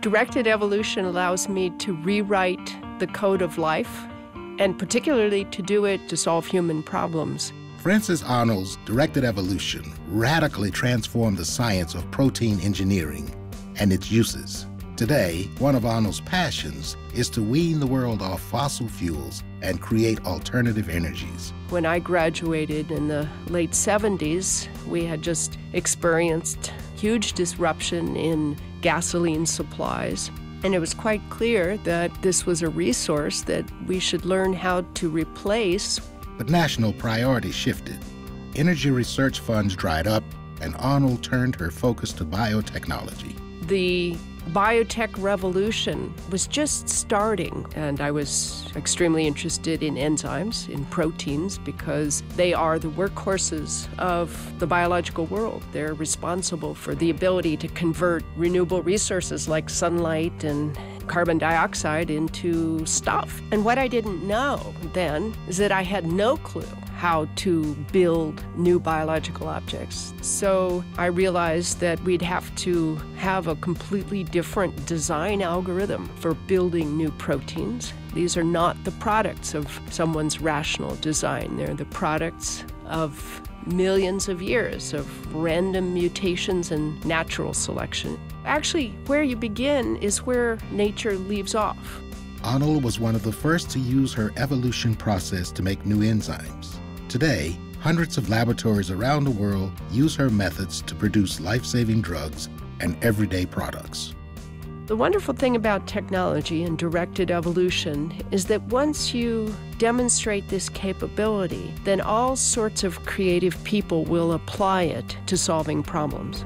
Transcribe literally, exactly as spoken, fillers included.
Directed evolution allows me to rewrite the code of life, and particularly to do it to solve human problems. Frances Arnold's directed evolution radically transformed the science of protein engineering and its uses. Today, one of Arnold's passions is to wean the world off fossil fuels and create alternative energies. When I graduated in the late seventies, we had just experienced huge disruption in gasoline supplies. And it was quite clear that this was a resource that we should learn how to replace. But national priorities shifted. Energy research funds dried up, and Arnold turned her focus to biotechnology. The biotech revolution was just starting, and I was extremely interested in enzymes, in proteins, because they are the workhorses of the biological world. They're responsible for the ability to convert renewable resources like sunlight and carbon dioxide into stuff. And what I didn't know then is that I had no clue how to build new biological objects. So I realized that we'd have to have a completely different design algorithm for building new proteins. These are not the products of someone's rational design. They're the products of millions of years of random mutations and natural selection. Actually, where you begin is where nature leaves off. Arnold was one of the first to use her evolution process to make new enzymes. Today, hundreds of laboratories around the world use her methods to produce life-saving drugs and everyday products. The wonderful thing about technology and directed evolution is that once you demonstrate this capability, then all sorts of creative people will apply it to solving problems.